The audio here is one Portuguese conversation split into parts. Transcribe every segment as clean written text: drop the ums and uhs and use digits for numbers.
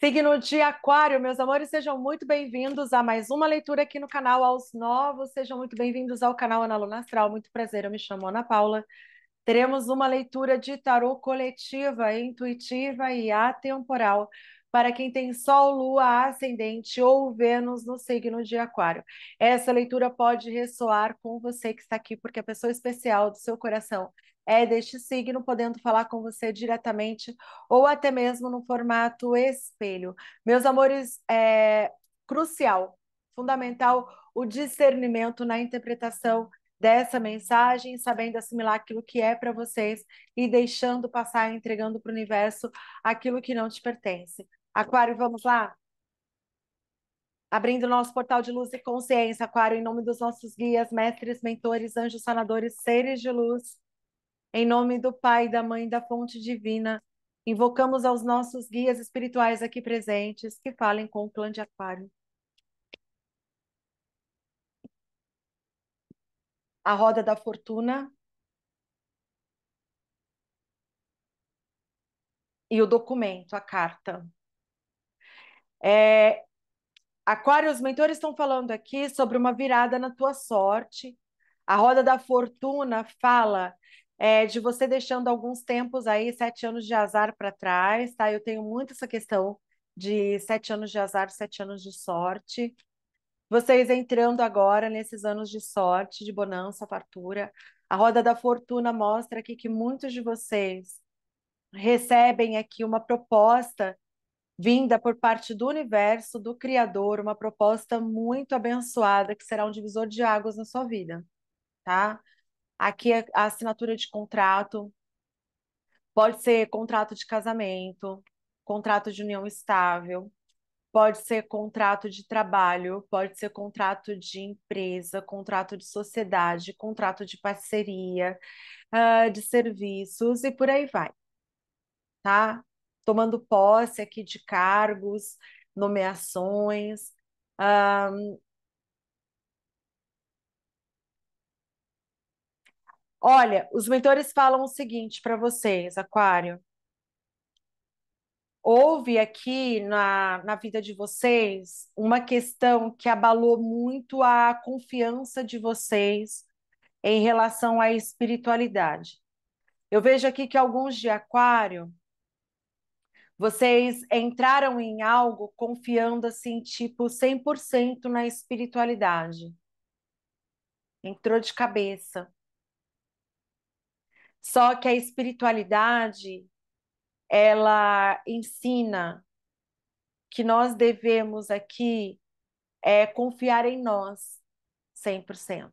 Signo de Aquário, meus amores, sejam muito bem-vindos a mais uma leitura aqui no canal. Aos novos, sejam muito bem-vindos ao canal Anna Luna Astral. Muito prazer, eu me chamo Ana Paula. Teremos uma leitura de tarô coletiva, intuitiva e atemporal para quem tem Sol, Lua, Ascendente ou Vênus no signo de Aquário. Essa leitura pode ressoar com você que está aqui, porque a pessoa especial do seu coração é deste signo, podendo falar com você diretamente ou até mesmo no formato espelho. Meus amores, é crucial, fundamental o discernimento na interpretação dessa mensagem, sabendo assimilar aquilo que é para vocês e deixando passar, entregando para o universo aquilo que não te pertence. Aquário, vamos lá? Abrindo nosso portal de luz e consciência, Aquário, em nome dos nossos guias, mestres, mentores, anjos sanadores, seres de luz, em nome do Pai, da Mãe, da Fonte Divina, invocamos aos nossos guias espirituais aqui presentes que falem com o clã de Aquário. A Roda da Fortuna e o documento, a carta. Aquário, os mentores estão falando aqui sobre uma virada na tua sorte. A Roda da Fortuna fala... de você deixando alguns tempos aí, 7 anos de azar para trás, tá? Eu tenho muito essa questão de 7 anos de azar, 7 anos de sorte. Vocês entrando agora nesses anos de sorte, de bonança, fartura. A Roda da Fortuna mostra aqui que muitos de vocês recebem aqui uma proposta vinda por parte do universo, do Criador, uma proposta muito abençoada, que será um divisor de águas na sua vida, tá? Aqui a assinatura de contrato, pode ser contrato de casamento, contrato de união estável, pode ser contrato de trabalho, pode ser contrato de empresa, contrato de sociedade, contrato de parceria, de serviços e por aí vai, tá? Tomando posse aqui de cargos, nomeações, Olha, os mentores falam o seguinte para vocês, Aquário. Houve aqui na vida de vocês uma questão que abalou muito a confiança de vocês em relação à espiritualidade. Eu vejo aqui que alguns de Aquário, vocês entraram em algo confiando assim, tipo 100% na espiritualidade. Entrou de cabeça. Só que a espiritualidade, ela ensina que nós devemos aqui confiar em nós 100%.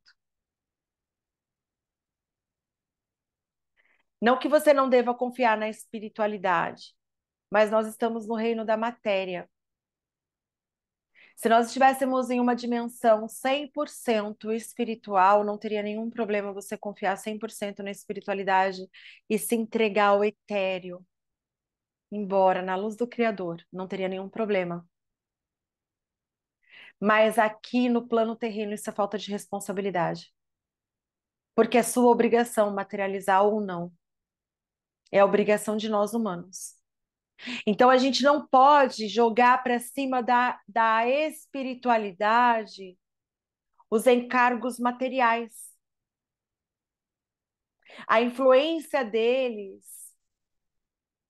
Não que você não deva confiar na espiritualidade, mas nós estamos no reino da matéria. Se nós estivéssemos em uma dimensão 100% espiritual, não teria nenhum problema você confiar 100% na espiritualidade e se entregar ao etéreo, embora na luz do Criador, não teria nenhum problema. Mas aqui no plano terreno isso é falta de responsabilidade, porque é sua obrigação materializar ou não, é a obrigação de nós humanos. Então, a gente não pode jogar para cima da espiritualidade os encargos materiais. A influência deles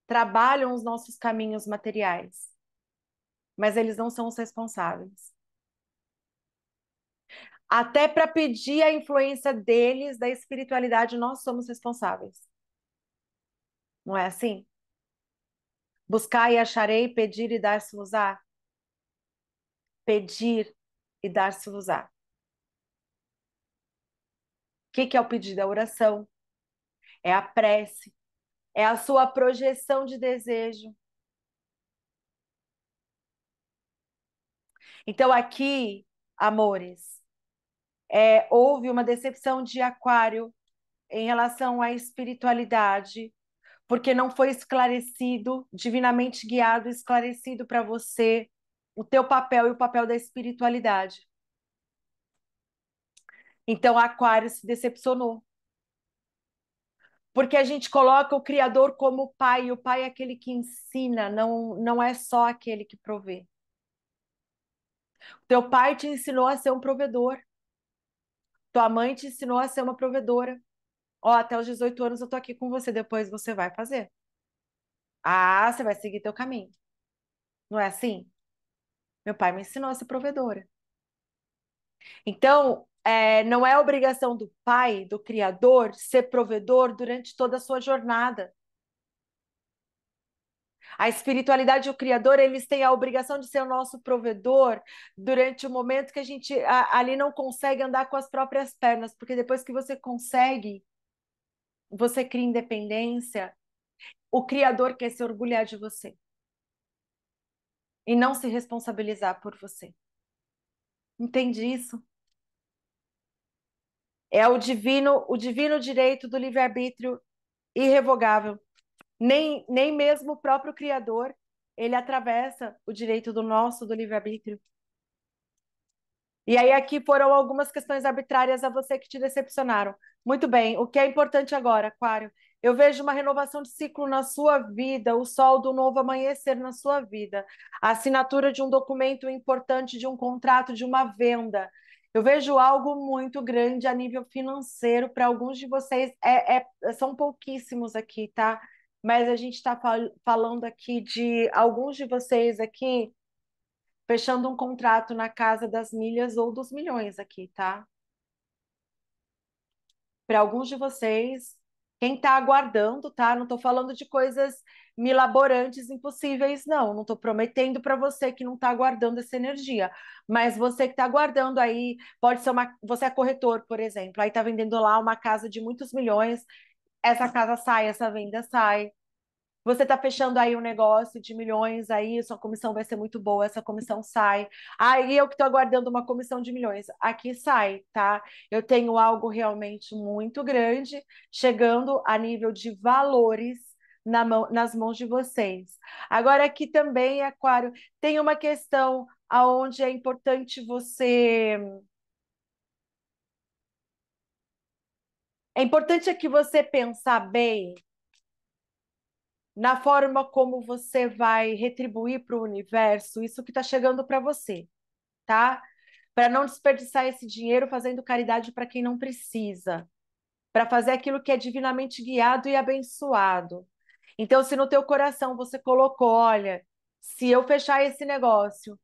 trabalham os nossos caminhos materiais, mas eles não são os responsáveis. Até para pedir a influência deles, da espiritualidade, nós somos responsáveis. Não é assim? Buscar e acharei, pedir e dar-se-vos-á. Pedir e dar-se-vos-á. O que é o pedido? É a oração, é a prece, é a sua projeção de desejo. Então aqui, amores, houve uma decepção de Aquário em relação à espiritualidade, porque não foi esclarecido, divinamente guiado, esclarecido para você o teu papel e o papel da espiritualidade. Então, Aquário se decepcionou. Porque a gente coloca o Criador como pai, e o pai é aquele que ensina, não é só aquele que provê. Teu pai te ensinou a ser um provedor. Tua mãe te ensinou a ser uma provedora. Ó, até os 18 anos eu tô aqui com você, depois você vai fazer. Ah, você vai seguir teu caminho. Não é assim? Meu pai me ensinou a ser provedora. Então, não é obrigação do pai, do Criador, ser provedor durante toda a sua jornada. A espiritualidade e o Criador, eles têm a obrigação de ser o nosso provedor durante o momento que a gente ali não consegue andar com as próprias pernas, porque depois que você consegue, você cria independência, o Criador quer se orgulhar de você e não se responsabilizar por você. Entende isso? É o divino direito do livre-arbítrio irrevogável. Nem mesmo o próprio Criador, ele atravessa o direito do livre-arbítrio. E aí aqui foram algumas questões arbitrárias a você que te decepcionaram. Muito bem, o que é importante agora, Aquário? Eu vejo uma renovação de ciclo na sua vida, o sol do novo amanhecer na sua vida, a assinatura de um documento importante, de um contrato, de uma venda. Eu vejo algo muito grande a nível financeiro. Para alguns de vocês, são pouquíssimos aqui, tá? Mas a gente está falando aqui de alguns de vocês aqui fechando um contrato na casa das milhas ou dos milhões aqui, tá? Para alguns de vocês, quem está aguardando, tá? Não estou falando de coisas milaborantes, impossíveis, não. Não estou prometendo para você que não está aguardando essa energia. Mas você que está aguardando aí, pode ser você é corretor, por exemplo, aí está vendendo lá uma casa de muitos milhões. Essa casa sai, essa venda sai. Você está fechando aí um negócio de milhões, aí sua comissão vai ser muito boa, essa comissão sai. Aí eu que estou aguardando uma comissão de milhões. Aqui sai, tá? Eu tenho algo realmente muito grande, chegando a nível de valores nas mãos de vocês. Agora aqui também, Aquário, tem uma questão onde é importante você... É importante que você pensar bem na forma como você vai retribuir para o universo isso que está chegando para você, tá? Para não desperdiçar esse dinheiro fazendo caridade para quem não precisa, para fazer aquilo que é divinamente guiado e abençoado. Então, se no teu coração você colocou, olha, se eu fechar esse negócio,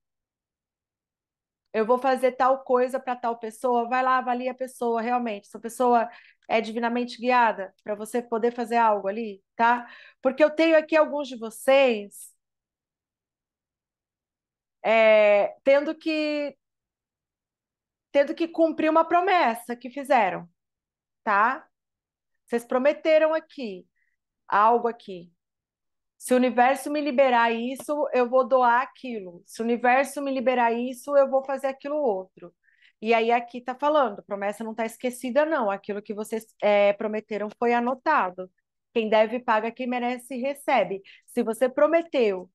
eu vou fazer tal coisa para tal pessoa, vai lá, avalia a pessoa realmente. Essa pessoa é divinamente guiada para você poder fazer algo ali, tá? Porque eu tenho aqui alguns de vocês tendo que cumprir uma promessa que fizeram, tá? Vocês prometeram aqui, algo aqui. Se o universo me liberar isso, eu vou doar aquilo. Se o universo me liberar isso, eu vou fazer aquilo outro. E aí aqui está falando, promessa não está esquecida não, aquilo que vocês prometeram foi anotado. Quem deve paga, quem merece recebe. Se você prometeu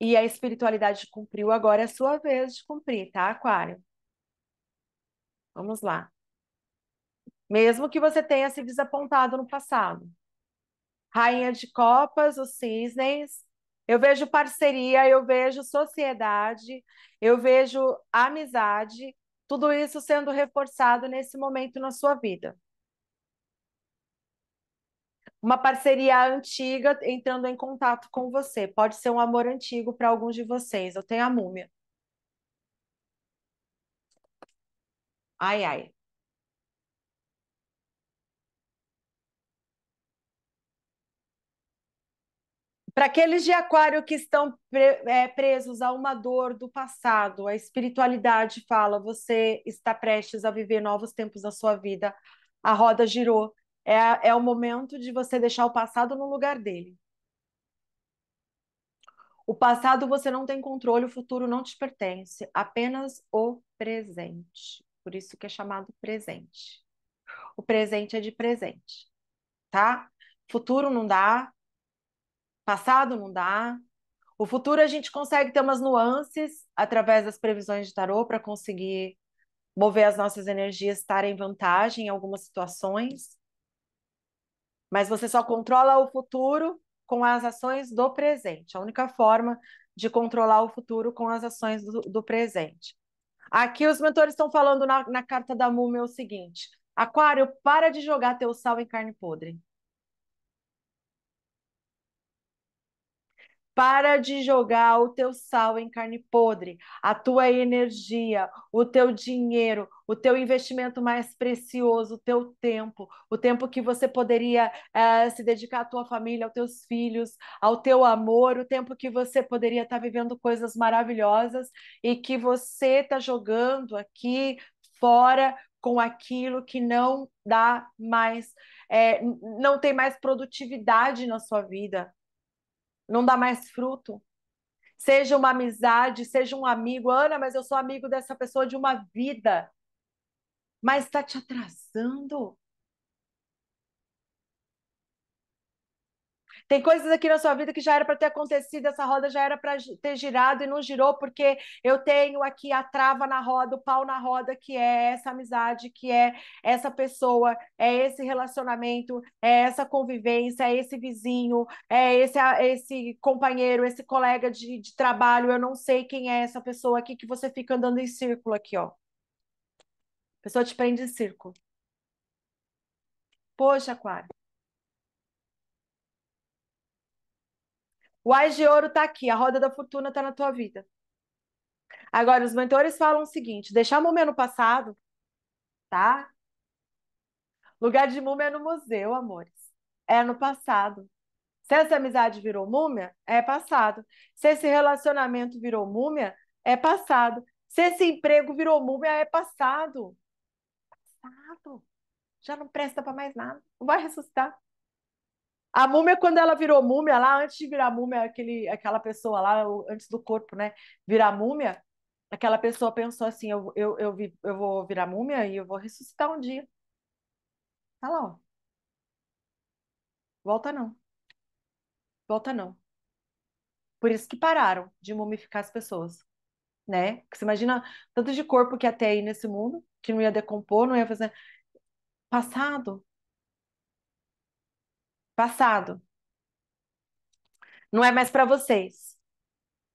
e a espiritualidade cumpriu, agora é a sua vez de cumprir, tá, Aquário? Vamos lá. Mesmo que você tenha se desapontado no passado. Rainha de Copas, os cisnes, eu vejo parceria, eu vejo sociedade, eu vejo amizade, tudo isso sendo reforçado nesse momento na sua vida. Uma parceria antiga entrando em contato com você, pode ser um amor antigo para alguns de vocês, eu tenho a múmia. Ai, ai. Para aqueles de Aquário que estão presos a uma dor do passado, a espiritualidade fala, você está prestes a viver novos tempos da sua vida, a roda girou, é o momento de você deixar o passado no lugar dele. O passado você não tem controle, o futuro não te pertence, apenas o presente, por isso que é chamado presente. O presente é de presente, tá? Futuro não dá. Passado não dá. O futuro a gente consegue ter umas nuances através das previsões de tarô para conseguir mover as nossas energias, estar em vantagem em algumas situações. Mas você só controla o futuro com as ações do presente. A única forma de controlar o futuro com as ações do presente. Aqui os mentores estão falando na carta da Múmia o seguinte. Aquário, para de jogar teu sal em carne podre. Para de jogar o teu sal em carne podre, a tua energia, o teu dinheiro, o teu investimento mais precioso, o tempo que você poderia se dedicar à tua família, aos teus filhos, ao teu amor, o tempo que você poderia estar vivendo coisas maravilhosas e que você está jogando aqui fora com aquilo que não dá mais, não tem mais produtividade na sua vida. Não dá mais fruto. Seja uma amizade, seja um amigo. Ana, mas eu sou amigo dessa pessoa de uma vida. Mas está te atrasando. Tem coisas aqui na sua vida que já era para ter acontecido, essa roda já era para ter girado e não girou, porque eu tenho aqui a trava na roda, o pau na roda, que é essa amizade, que é essa pessoa, é esse relacionamento, é essa convivência, é esse vizinho, é esse companheiro, esse colega de trabalho, eu não sei quem é essa pessoa aqui, que você fica andando em círculo aqui, ó. A pessoa te prende em círculo. Poxa, Aquário. O Ás de Ouro está aqui, a Roda da Fortuna está na tua vida. Agora, os mentores falam o seguinte, deixar múmia no passado, tá? Lugar de múmia é no museu, amores. É no passado. Se essa amizade virou múmia, é passado. Se esse relacionamento virou múmia, é passado. Se esse emprego virou múmia, é passado. Passado. Já não presta para mais nada. Não vai ressuscitar. A múmia, quando ela virou múmia, lá antes de virar múmia, aquela pessoa lá, antes do corpo, né, virar múmia, aquela pessoa pensou assim, eu vou virar múmia e eu vou ressuscitar um dia. Tá lá, ó. Volta não. Volta não. Por isso que pararam de mumificar as pessoas, né? Porque você imagina tanto de corpo que ia ter aí nesse mundo, que não ia decompor, não ia fazer... Passado... Passado. Não é mais para vocês.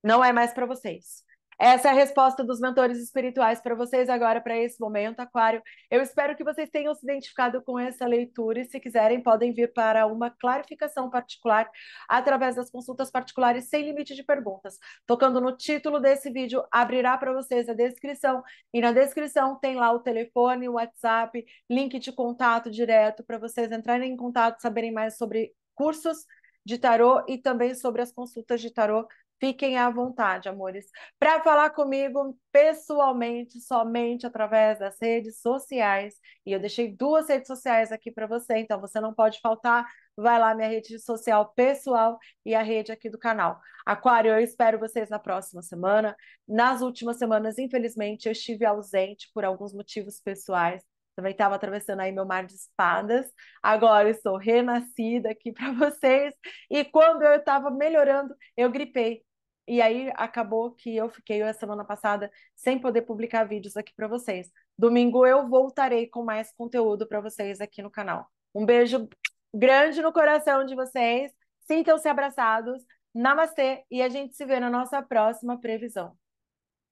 Não é mais para vocês. Essa é a resposta dos mentores espirituais para vocês agora, para esse momento, Aquário. Eu espero que vocês tenham se identificado com essa leitura e, se quiserem, podem vir para uma clarificação particular através das consultas particulares sem limite de perguntas. Tocando no título desse vídeo, abrirá para vocês a descrição e na descrição tem lá o telefone, o WhatsApp, link de contato direto para vocês entrarem em contato, saberem mais sobre cursos de tarô e também sobre as consultas de tarô. Fiquem à vontade, amores, para falar comigo pessoalmente, somente através das redes sociais. E eu deixei 2 redes sociais aqui para você, então você não pode faltar. Vai lá, minha rede social pessoal e a rede aqui do canal. Aquário, eu espero vocês na próxima semana. Nas últimas semanas, infelizmente, eu estive ausente por alguns motivos pessoais. Também estava atravessando aí meu mar de espadas. Agora eu estou renascida aqui para vocês. E quando eu estava melhorando, eu gripei. E aí acabou que eu fiquei a semana passada sem poder publicar vídeos aqui para vocês. Domingo eu voltarei com mais conteúdo para vocês aqui no canal. Um beijo grande no coração de vocês. Sintam-se abraçados. Namastê. E a gente se vê na nossa próxima previsão.